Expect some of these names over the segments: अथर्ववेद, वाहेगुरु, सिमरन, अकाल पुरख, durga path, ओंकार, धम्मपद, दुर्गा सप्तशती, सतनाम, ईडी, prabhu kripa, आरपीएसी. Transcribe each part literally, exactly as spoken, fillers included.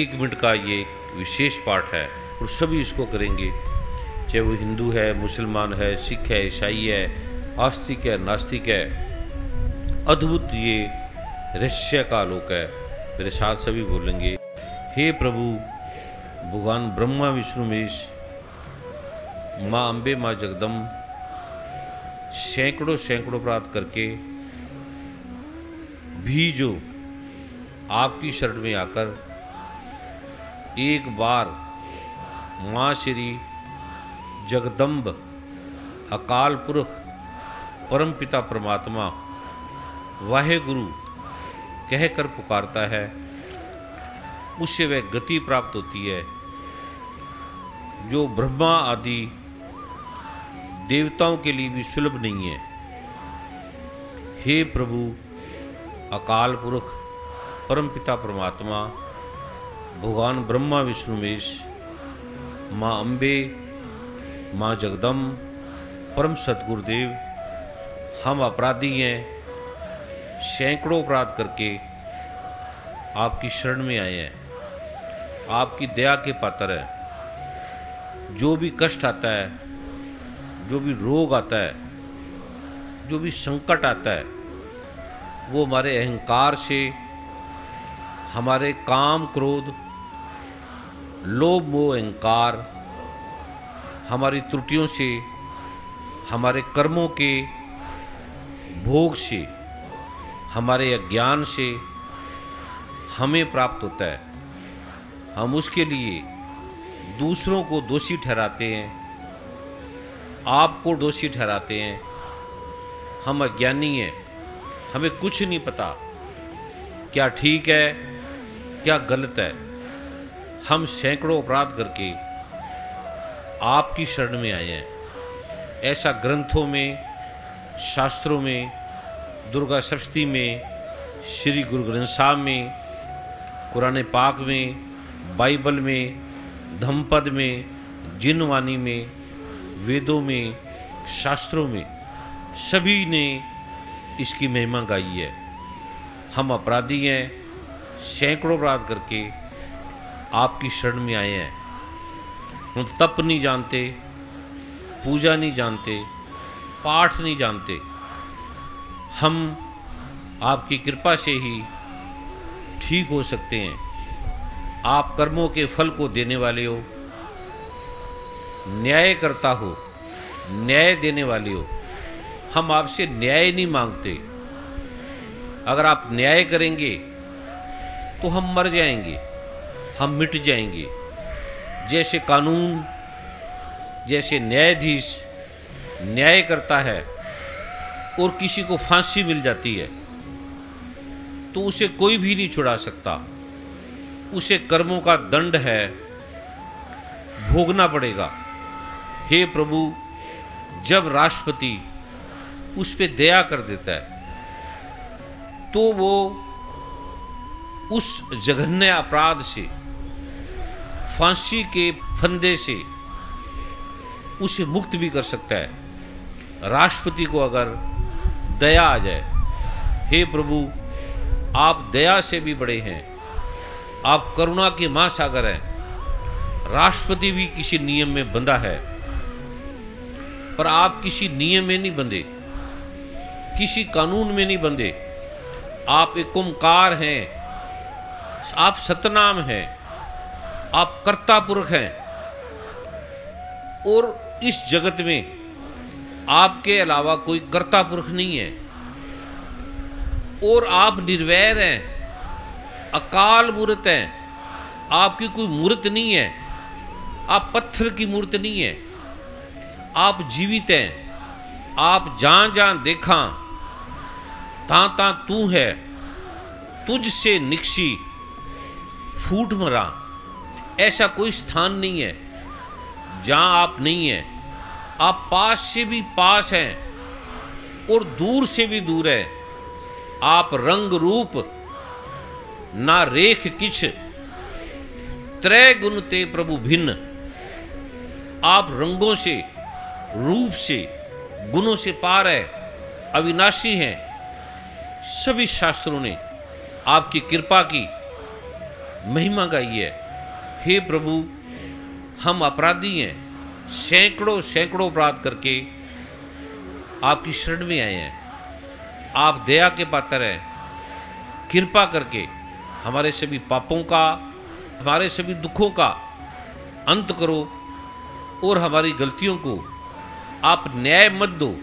एक मिनट का ये विशेष पाठ है और सभी इसको करेंगे, चाहे वो हिंदू है, मुसलमान है, सिख है, ईसाई है, आस्तिक है, नास्तिक है। अद्भुत ये रहस्य का आलोक है। मेरे साथ सभी बोलेंगे, हे प्रभु भगवान ब्रह्मा विष्णु महेश, माँ अम्बे, माँ जगदम्ब, सैकड़ों सैकड़ों प्रार्थ करके भी जो आपकी शरण में आकर एक बार माँ श्री जगदम्ब अकाल पुरख परम पिता परमात्मा वाहे गुरु कहकर पुकारता है, उससे वह गति प्राप्त होती है जो ब्रह्मा आदि देवताओं के लिए भी सुलभ नहीं है। हे प्रभु अकाल पुरख परम पिता परमात्मा भगवान ब्रह्मा विष्णु महेश, माँ अम्बे, माँ जगदम्ब, परम सद्गुरुदेव, हम अपराधी हैं, सैकड़ों अपराध करके आपकी शरण में आए हैं, आपकी दया के पात्र हैं। जो भी कष्ट आता है, जो भी रोग आता है, जो भी संकट आता है, वो हमारे अहंकार से, हमारे काम क्रोध लोभ मोह अहंकार, हमारी त्रुटियों से, हमारे कर्मों के भोग से, हमारे अज्ञान से हमें प्राप्त होता है। हम उसके लिए दूसरों को दोषी ठहराते हैं, आपको दोषी ठहराते हैं। हम अज्ञानी हैं, हमें कुछ नहीं पता क्या ठीक है क्या गलत है। हम सैकड़ों अपराध करके आपकी शरण में आए हैं। ऐसा ग्रंथों में, शास्त्रों में, दुर्गा सप्तशती में, श्री गुरु ग्रंथ साहब में, कुरान पाक में, बाइबल में, धम्मपद में, जिनवाणी में, वेदों में, शास्त्रों में सभी ने इसकी महिमा गाई है। हम अपराधी हैं, सैकड़ों अपराध करके आपकी शरण में आए हैं। हम तप नहीं जानते, पूजा नहीं जानते, पाठ नहीं जानते। हम आपकी कृपा से ही ठीक हो सकते हैं। आप कर्मों के फल को देने वाले हो, न्याय करता हो, न्याय देने वाले हो। हम आपसे न्याय नहीं मांगते। अगर आप न्याय करेंगे तो हम मर जाएंगे, हम मिट जाएंगे। जैसे कानून, जैसे न्यायाधीश न्याय करता है और किसी को फांसी मिल जाती है तो उसे कोई भी नहीं छुड़ा सकता, उसे कर्मों का दंड है, भोगना पड़ेगा। हे प्रभु, जब राष्ट्रपति उस पे दया कर देता है तो वो उस जघन्य अपराध से, फांसी के फंदे से उसे मुक्त भी कर सकता है, राष्ट्रपति को अगर दया आ जाए। हे प्रभु, आप दया से भी बड़े हैं, आप करुणा के महासागर हैं। राष्ट्रपति भी किसी नियम में बंधा है, पर आप किसी नियम में नहीं बंधे, किसी कानून में नहीं बंधे। आप एक ओंकार हैं, आप सतनाम हैं, आप कर्ता पुरुष हैं और इस जगत में आपके अलावा कोई कर्ता पुरुष नहीं है। और आप निर्वैर हैं, अकाल मूर्त हैं, आपकी कोई मूर्त नहीं है, आप पत्थर की मूर्त नहीं है, आप जीवित हैं। आप जहाँ जहाँ देखा तां तां तू है, तुझसे निकसी फूट मरा। ऐसा कोई स्थान नहीं है जहाँ आप नहीं हैं। आप पास से भी पास हैं और दूर से भी दूर हैं। आप रंग रूप ना रेख किछ, त्रय गुण ते प्रभु भिन्न। आप रंगों से, रूप से, गुणों से पार है, अविनाशी हैं। सभी शास्त्रों ने आपकी कृपा की, महिमा गाई है। हे प्रभु, हम अपराधी हैं, सैकड़ों सैकड़ों अपराध करके आपकी शरण में आए हैं, आप दया के पात्र हैं। कृपा करके हमारे सभी पापों का, हमारे सभी दुखों का अंत करो और हमारी गलतियों को आप न्याय मत दो,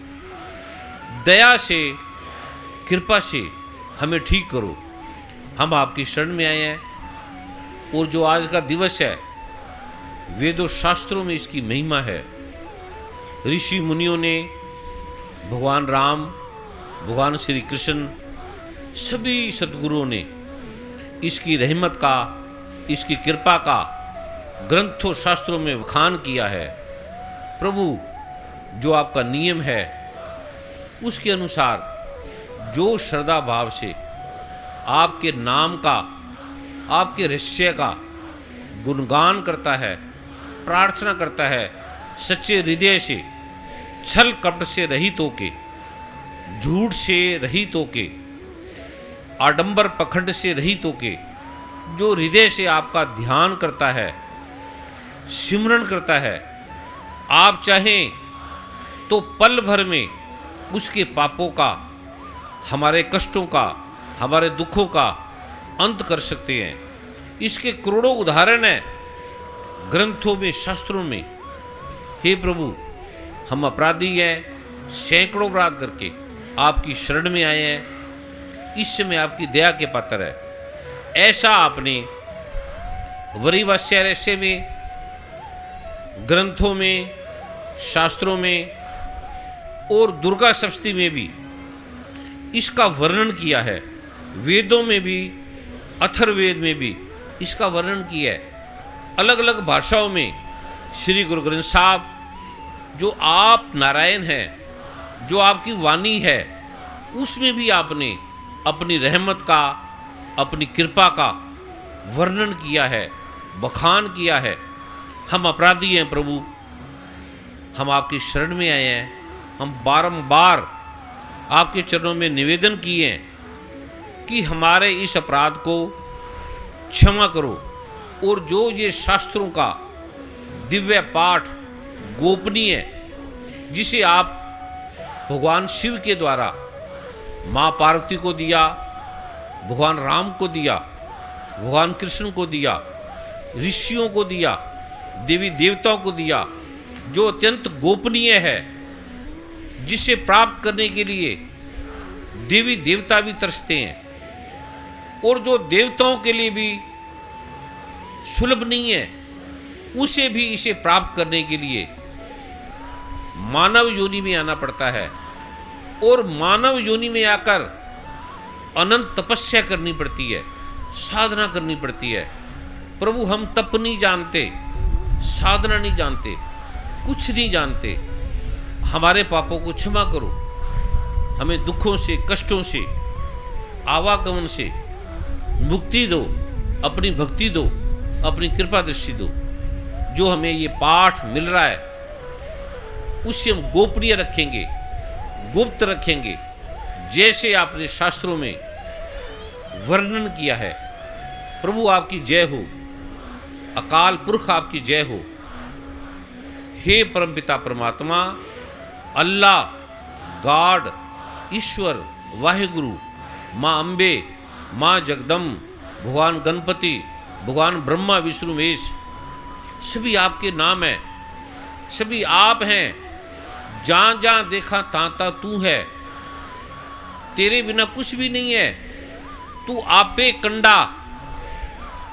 दया से कृपा से हमें ठीक करो। हम आपकी शरण में आए हैं। और जो आज का दिवस है, वेदों शास्त्रों में इसकी महिमा है। ऋषि मुनियों ने, भगवान राम, भगवान श्री कृष्ण, सभी सदगुरुओं ने इसकी रहमत का, इसकी कृपा का ग्रंथों शास्त्रों में वखान किया है। प्रभु, जो आपका नियम है उसके अनुसार जो श्रद्धा भाव से आपके नाम का, आपके रहस्य का गुणगान करता है, प्रार्थना करता है, सच्चे हृदय से, छल कपट से रहित होके, झूठ से रहित होके, आडंबर पखंड से रहित होके, जो हृदय से आपका ध्यान करता है, सिमरन करता है, आप चाहें तो पल भर में उसके पापों का, हमारे कष्टों का, हमारे दुखों का अंत कर सकते हैं। इसके करोड़ों उदाहरण हैं ग्रंथों में, शास्त्रों में। हे प्रभु, हम अपराधी हैं, सैकड़ों अपराध करके आपकी शरण में आए हैं, इस समय आपकी दया के पात्र है। ऐसा आपने वरिवास्य रहस्य में, ग्रंथों में, शास्त्रों में और दुर्गा सप्तती में भी इसका वर्णन किया है। वेदों में भी, अथर्ववेद में भी इसका वर्णन किया है। अलग अलग भाषाओं में श्री गुरु ग्रंथ साहब, जो आप नारायण हैं, जो आपकी वाणी है, उसमें भी आपने अपनी रहमत का, अपनी कृपा का वर्णन किया है, बखान किया है। हम अपराधी हैं प्रभु, हम आपकी शरण में आए हैं। हम बारंबार आपके चरणों में निवेदन किए हैं कि हमारे इस अपराध को क्षमा करो। और जो ये शास्त्रों का दिव्य पाठ गोपनीय, जिसे आप भगवान शिव के द्वारा माँ पार्वती को दिया, भगवान राम को दिया, भगवान कृष्ण को दिया, ऋषियों को दिया, देवी देवताओं को दिया, जो अत्यंत गोपनीय है, जिसे प्राप्त करने के लिए देवी देवता भी तरसते हैं और जो देवताओं के लिए भी सुलभ नहीं है, उसे भी इसे प्राप्त करने के लिए मानव योनि में आना पड़ता है और मानव योनि में आकर अनंत तपस्या करनी पड़ती है, साधना करनी पड़ती है। प्रभु, हम तप नहीं जानते, साधना नहीं जानते, कुछ नहीं जानते। हमारे पापों को क्षमा करो, हमें दुखों से, कष्टों से, आवागमन से मुक्ति दो, अपनी भक्ति दो, अपनी कृपा दृष्टि दो। जो हमें ये पाठ मिल रहा है उसे हम गोपनीय रखेंगे, गुप्त रखेंगे, जैसे आपने शास्त्रों में वर्णन किया है। प्रभु, आपकी जय हो, अकाल पुरख आपकी जय हो। हे परमपिता परमात्मा, अल्लाह, गॉड, ईश्वर, वाहेगुरु, माँ अम्बे, माँ जगदम, भगवान गणपति, भगवान ब्रह्मा, विष्णु, महेश, सभी आपके नाम हैं, सभी आप हैं। जहाँ जहाँ देखा ताँ ताँ तू है, तेरे बिना कुछ भी नहीं है। तू आपे कंडा,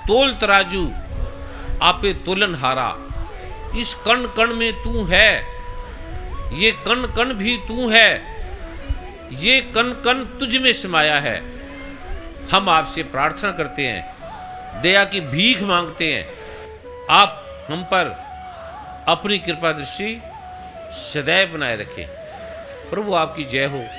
तोल तराजू, आपे तोलन हारा। इस कण कण में तू है, ये कण कण भी तू है, ये कण कण तुझ में समाया है। हम आपसे प्रार्थना करते हैं, दया की भीख मांगते हैं। आप हम पर अपनी कृपा दृष्टि सदैव बनाए रखें। प्रभु, आपकी जय हो।